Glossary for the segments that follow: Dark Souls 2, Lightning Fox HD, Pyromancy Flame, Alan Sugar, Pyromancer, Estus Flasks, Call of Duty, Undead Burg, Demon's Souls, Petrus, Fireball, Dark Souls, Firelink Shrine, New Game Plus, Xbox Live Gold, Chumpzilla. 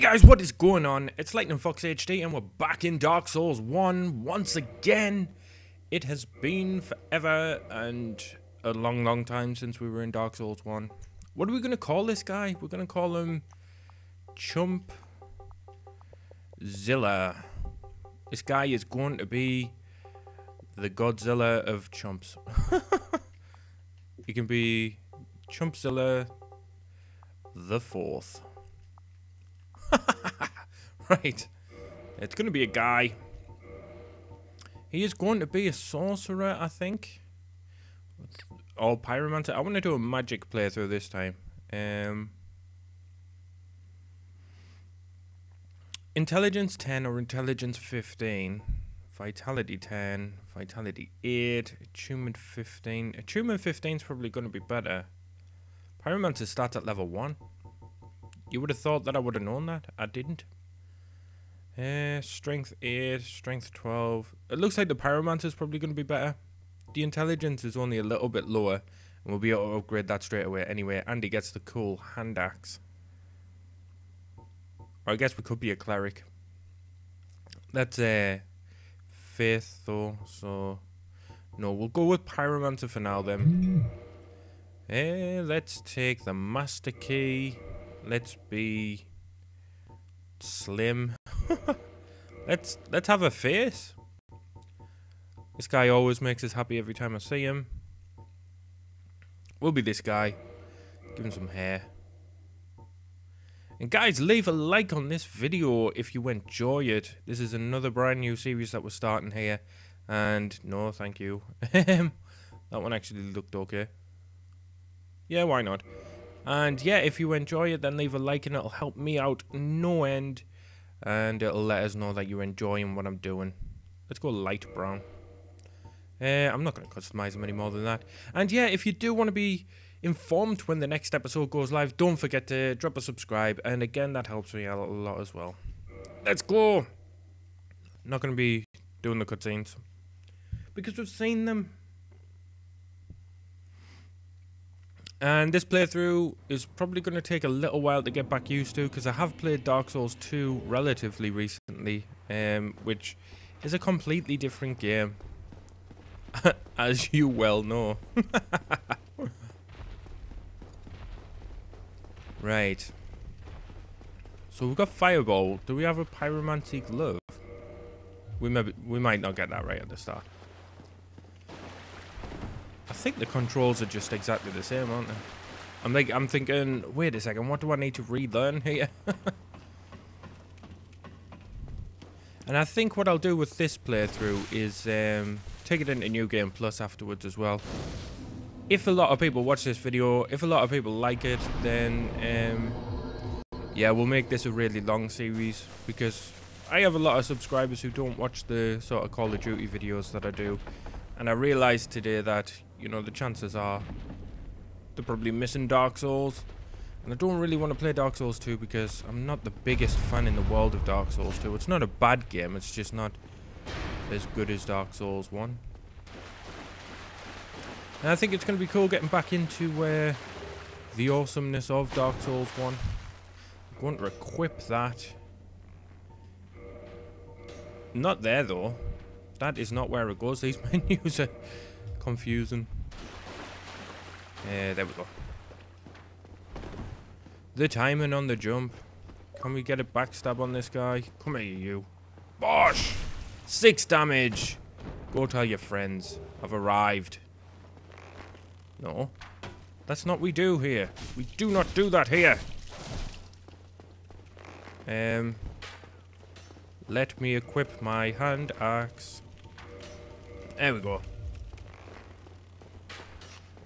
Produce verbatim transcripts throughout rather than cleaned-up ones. Hey guys, what is going on? It's Lightning Fox H D and we're back in Dark Souls one once again. It has been forever and a long, long time since we were in Dark Souls one. What are we going to call this guy? We're going to call him Chumpzilla. This guy is going to be the Godzilla of chumps. He can be Chumpzilla the fourth. Right, it's going to be a guy. He is going to be a sorcerer, I think. Or pyromancer. I want to do a magic playthrough this time. Um, intelligence ten or intelligence fifteen. Vitality ten. Vitality eight. Attunement fifteen. Attunement fifteen is probably going to be better. Pyromancer starts at level one. You would have thought that I would have known that. I didn't. Uh, strength eight, strength twelve. It looks like the pyromancer is probably going to be better. The intelligence is only a little bit lower, and we'll be able to upgrade that straight away anyway. And he gets the cool hand axe. Or I guess we could be a cleric. That's uh, faith though, so no, we'll go with pyromancer for now then. Uh, let's take the master key. Let's be slim. let's let's have a face. This guy always makes us happy every time I see him. We'll be this guy. Give him some hair. And guys, leave a like on this video if you enjoy it. This is another brand new series that we're starting here. And no, thank you. That one actually looked okay. Yeah, why not? And yeah, if you enjoy it, then leave a like and it'll help me out no end. And it'll let us know that you're enjoying what I'm doing. Let's go light brown. Uh, I'm not going to customize them any more than that. And yeah, if you do want to be informed when the next episode goes live, don't forget to drop a subscribe. And again, that helps me out a lot as well. Let's go! Not going to be doing the cutscenes, because we've seen them. And this playthrough is probably going to take a little while to get back used to, because I have played Dark Souls two relatively recently, um, which is a completely different game, as you well know. Right. So we've got Fireball. Do we have a pyromantic glove? We may be, we might not get that right at the start. I think the controls are just exactly the same, aren't they? I'm like, I'm thinking, wait a second, what do I need to relearn here? And I think what I'll do with this playthrough is um, take it into New Game Plus afterwards as well. If a lot of people watch this video, if a lot of people like it, then um, yeah, we'll make this a really long series, because I have a lot of subscribers who don't watch the sort of Call of Duty videos that I do. And I realized today that, you know, the chances are they're probably missing Dark Souls. And I don't really want to play Dark Souls two, because I'm not the biggest fan in the world of Dark Souls two. It's not a bad game, it's just not as good as Dark Souls one. And I think it's going to be cool getting back into uh, the awesomeness of Dark Souls one. I'm going to equip that. Not there, though. That is not where it goes. These menus are confusing. Uh, there we go. The timing on the jump. Can we get a backstab on this guy? Come here, you. Bosh! Six damage. Go tell your friends. I've arrived. No. That's not what we do here. We do not do that here. Um. Let me equip my hand axe. There we go.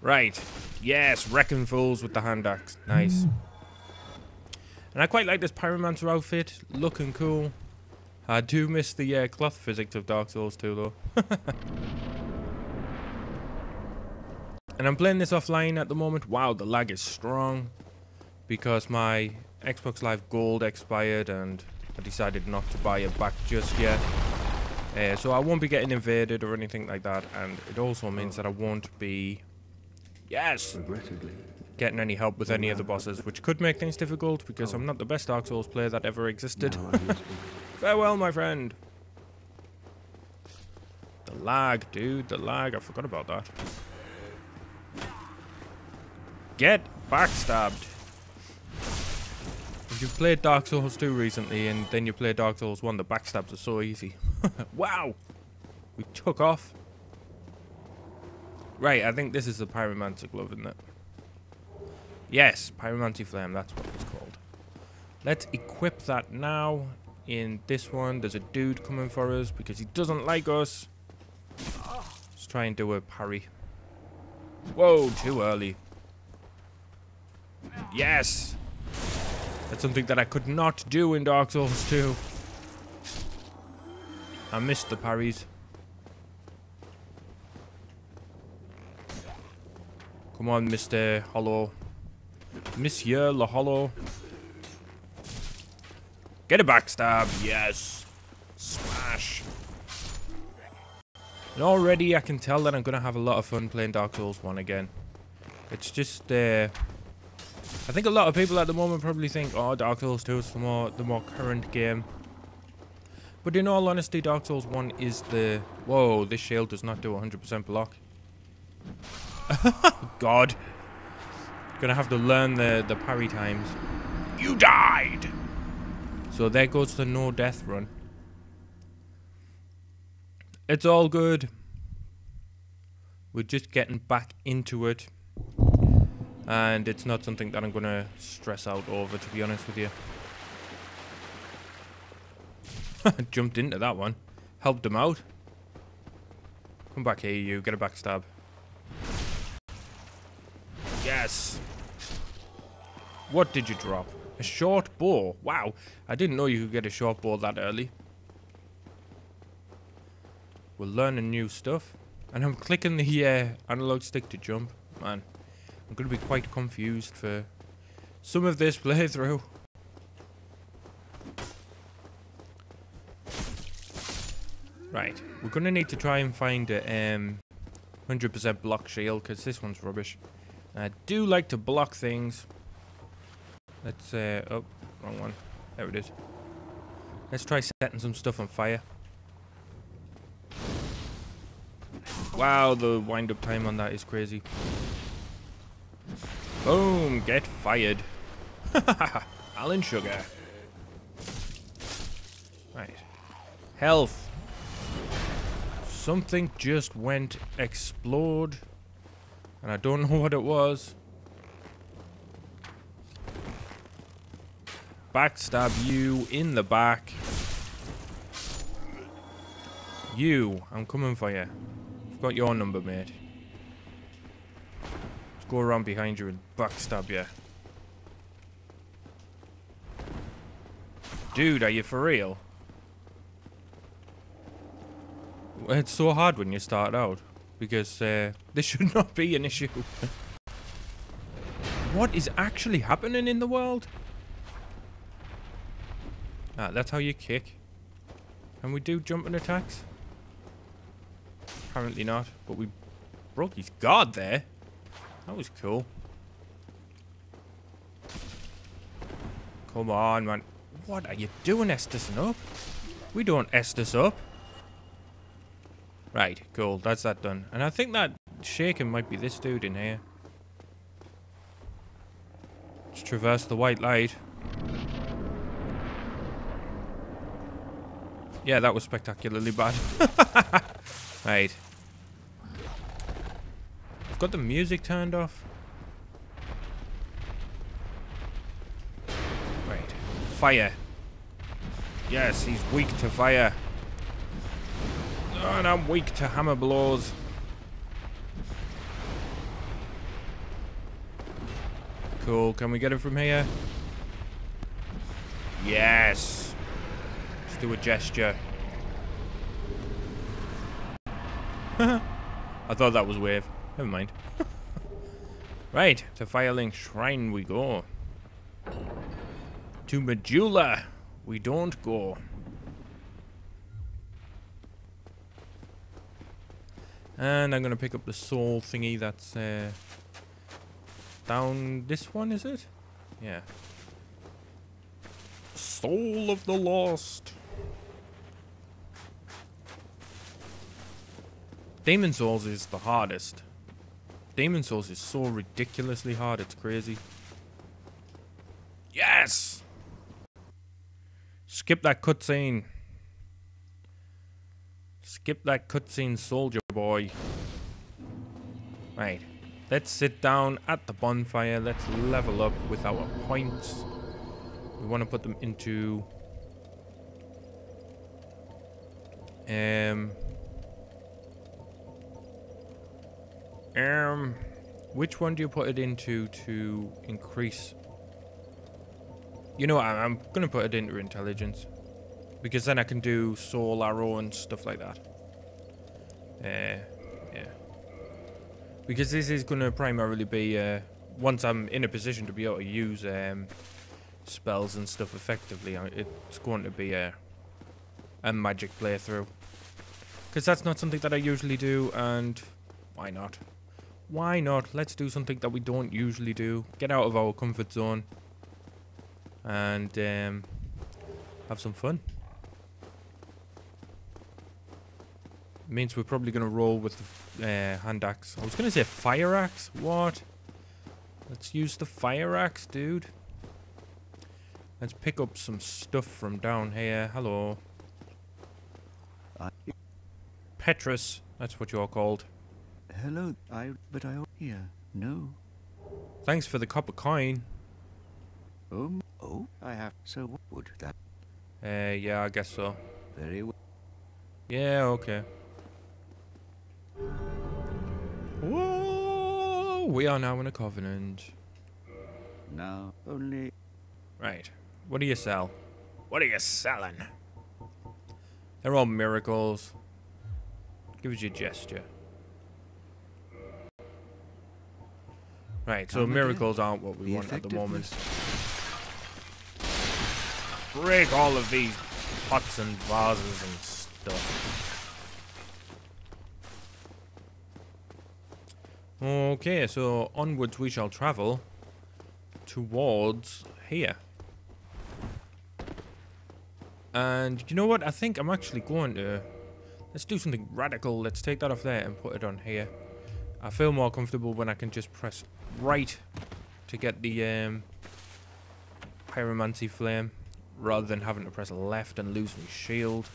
Right. Yes, wrecking fools with the hand axe. Nice. And I quite like this pyromancer outfit. Looking cool. I do miss the uh, cloth physics of Dark Souls two, though. And I'm playing this offline at the moment. Wow, the lag is strong, because my Xbox Live Gold expired and I decided not to buy it back just yet. Uh, so I won't be getting invaded or anything like that. And it also means that I won't be... Yes! Regrettably, getting any help with any of the bosses, which could make things difficult because I'm not the best Dark Souls player that ever existed. Farewell, my friend. The lag, dude, the lag. I forgot about that. Get backstabbed. If you've played Dark Souls two recently and then you play Dark Souls one, the backstabs are so easy. Wow! We took off. Right, I think this is the Pyromancer glove, isn't it? Yes, Pyromancy Flame, that's what it's called. Let's equip that now. In this one, there's a dude coming for us because he doesn't like us. Let's try and do a parry. Whoa, too early. Yes! That's something that I could not do in Dark Souls two. I missed the parries. Come on, Mister Hollow. Monsieur La Hollow. Get a backstab. Yes. Smash. And already I can tell that I'm going to have a lot of fun playing Dark Souls one again. It's just... Uh, I think a lot of people at the moment probably think, oh, Dark Souls two is the more, the more current game. But in all honesty, Dark Souls one is the... Whoa, this shield does not do one hundred percent block. God. Gonna have to learn the, the parry times. You died! So there goes the no death run. It's all good. We're just getting back into it. And it's not something that I'm going to stress out over, to be honest with you. Jumped into that one. Helped him out. Come back here, you. Get a backstab. Yes. What did you drop? A short bow. Wow. I didn't know you could get a short bow that early. We're learning new stuff. And I'm clicking the uh, analog stick to jump. Man. I'm going to be quite confused for some of this playthrough. Right, we're going to need to try and find a um, one hundred percent block shield because this one's rubbish. I do like to block things. Let's, uh, oh, wrong one. There it is. Let's try setting some stuff on fire. Wow, the wind-up time on that is crazy. Boom! Get fired. Alan Sugar. Right. Health. Something just went explode. And I don't know what it was. Backstab you in the back. You. I'm coming for you. I've got your number, mate. Go around behind you and backstab you. Dude, are you for real? It's so hard when you start out. Because uh, this should not be an issue. What is actually happening in the world? Ah, that's how you kick. Can we do jumping attacks? Apparently not. But we broke his guard there. That was cool. Come on, man. What are you doing, Estusing up? We don't Estus up. Right, cool. That's that done. And I think that shaking might be this dude in here. Let's traverse the white light. Yeah, that was spectacularly bad. Right. I've got the music turned off. Right. Fire. Yes, he's weak to fire. Oh, and I'm weak to hammer blows. Cool. Can we get it from here? Yes. Let's do a gesture. I thought that was wave. Never mind. Right, to Firelink Shrine we go. To Medulla we don't go. And I'm going to pick up the soul thingy that's uh, down this one, is it? Yeah. Soul of the Lost. Demon Souls is the hardest. Demon Souls is so ridiculously hard, it's crazy. Yes! Skip that cutscene. Skip that cutscene, soldier boy. Right. Let's sit down at the bonfire. Let's level up with our points. We want to put them into... Um... Um... Which one do you put it into to increase... You know what, I'm going to put it into intelligence. Because then I can do soul arrow and stuff like that. Uh, yeah. Because this is going to primarily be... Uh, once I'm in a position to be able to use... Um, spells and stuff effectively, it's going to be a a magic playthrough, because that's not something that I usually do, and why not? Why not? Let's do something that we don't usually do, get out of our comfort zone, and um, have some fun. It means we're probably going to roll with the uh, hand axe. I was going to say fire axe. What? Let's use the fire axe, dude. Let's pick up some stuff from down here. Hello. Petrus, that's what you're called. Hello, I but I yeah, no. Thanks for the copper coin. Um oh I have so what would that Uh yeah, I guess so. Very well. Yeah, okay. Whoa, we are now in a covenant. Now only Right. What do you sell? What are you selling? They're all miracles. Give us your gesture. Right, so miracles aren't what we want at the moment. Break all of these pots and vases and stuff. Okay, so onwards we shall travel towards here. And you know what? I think I'm actually going to... Let's do something radical. Let's take that off there and put it on here. I feel more comfortable when I can just press right to get the um, Pyromancy Flame, rather than having to press left and lose my shield.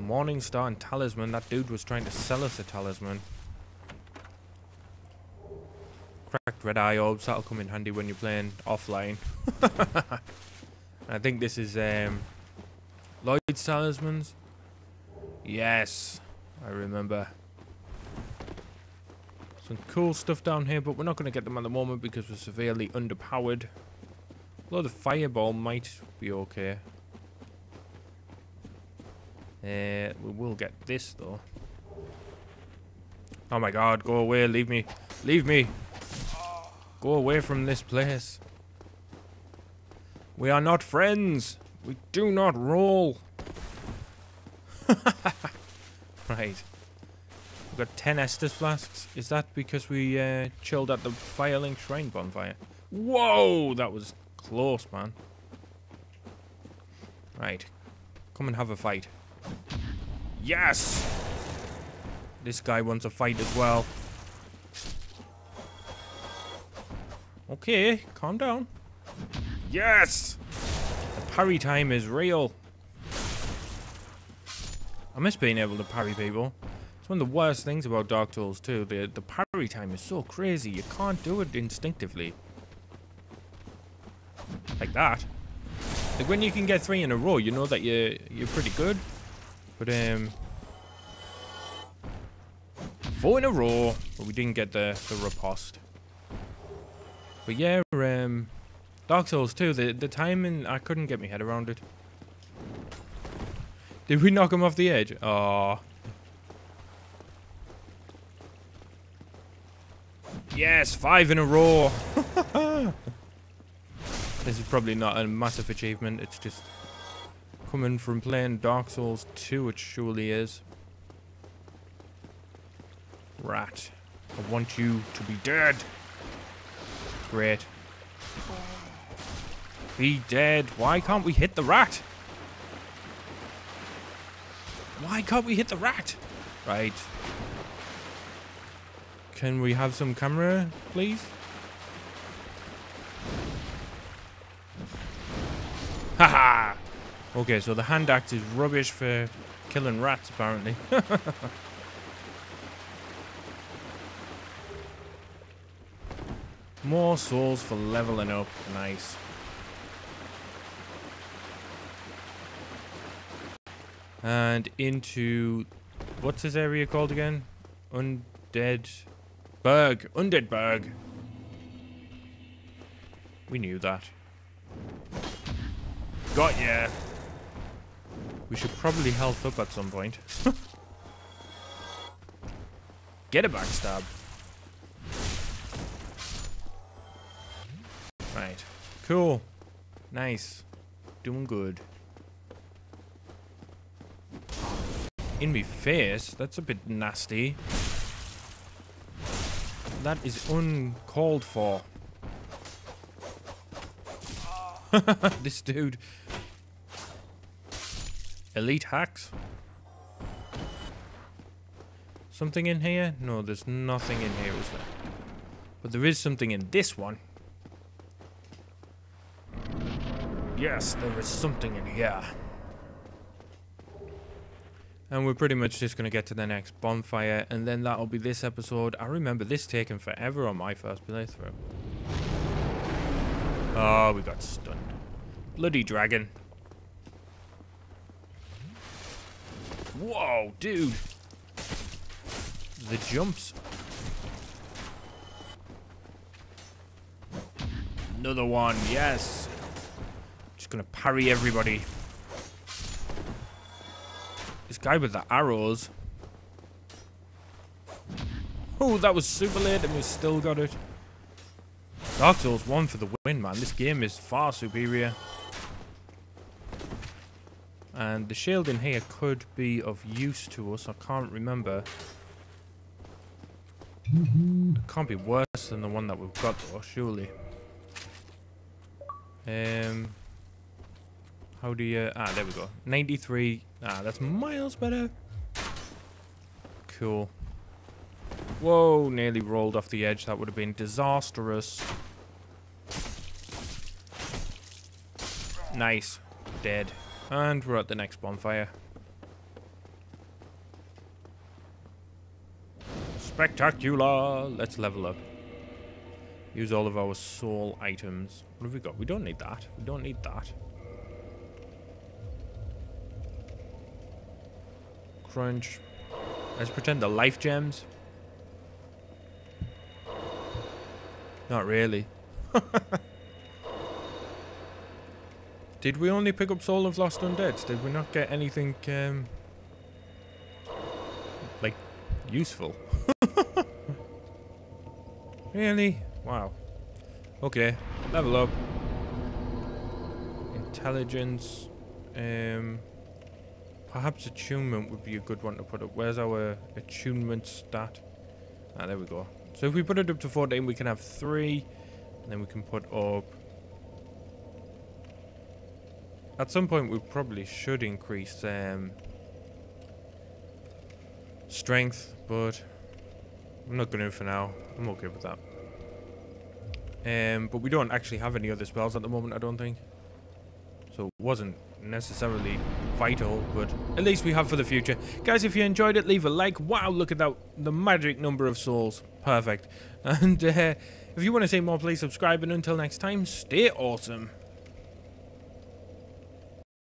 Morningstar and Talisman. That dude was trying to sell us a Talisman. Cracked red eye orbs. That'll come in handy when you're playing offline. I think this is um, Lloyd's Talismans. Yes, I remember. Some cool stuff down here, but we're not going to get them at the moment because we're severely underpowered. Although the fireball might be okay. Uh, we will get this though. Oh my god, go away, leave me. Leave me. Go away from this place. We are not friends. We do not roll. Right. We've got ten Estus Flasks. Is that because we uh, chilled at the Firelink Shrine bonfire? Whoa! That was close, man. Right. Come and have a fight. Yes! This guy wants a fight as well. Okay, calm down. Yes! The parry time is real. I miss being able to parry people. It's one of the worst things about Dark Souls two. The, the parry time is so crazy. You can't do it instinctively. Like that. Like when you can get three in a row, you know that you're, you're pretty good. But, um... four in a row. But we didn't get the, the riposte. But yeah, um, Dark Souls two, the, the timing, I couldn't get my head around it. Did we knock him off the edge? Aww. Yes, five in a row! This is probably not a massive achievement, it's just... Coming from playing Dark Souls two, it surely is. Rat. I want you to be dead. Great. Be dead. Why can't we hit the rat? Why can't we hit the rat? Right. Can we have some camera, please? Haha! Okay, so the hand axe is rubbish for killing rats, apparently. More souls for leveling up. Nice. And into... what's this area called again? Undead... Burg. Undead Burg. We knew that. Got ya. We should probably health up at some point. Get a backstab. Right. Cool. Nice. Doing good. In me face. That's a bit nasty. That is uncalled for. This dude. Elite hacks. Something in here? No, there's nothing in here, is there? But there is something in this one. Yes, there is something in here. And we're pretty much just going to get to the next bonfire, and then that'll be this episode. I remember this taking forever on my first playthrough. Oh, we got stunned. Bloody dragon. Whoa, dude. The jumps. Another one, yes. Just gonna parry everybody. This guy with the arrows. Oh, that was super late and we still got it. Dark Souls one for the win, man. This game is far superior. And the shield in here could be of use to us. I can't remember. It can't be worse than the one that we've got, though, surely. Um, how do you... Ah, there we go. ninety-three. Ah, that's miles better. Cool. Whoa, nearly rolled off the edge. That would have been disastrous. Nice. Dead. And we're at the next bonfire. Spectacular! Let's level up. Use all of our soul items. What have we got? We don't need that. We don't need that. Crunch. Let's pretend they're life gems. Not really. Did we only pick up Soul of Lost Undeads? Did we not get anything, um, like, useful? Really? Wow. Okay, level up. Intelligence. Um, perhaps attunement would be a good one to put up. Where's our attunement stat? Ah, there we go. So if we put it up to fourteen, we can have three. And then we can put up... At some point, we probably should increase um, strength, but I'm not going to for now. I'm okay with that. Um, but we don't actually have any other spells at the moment, I don't think. So it wasn't necessarily vital, but at least we have for the future. Guys, if you enjoyed it, leave a like. Wow, look at that. The magic number of souls. Perfect. And uh, if you want to see more, please subscribe. And until next time, stay awesome.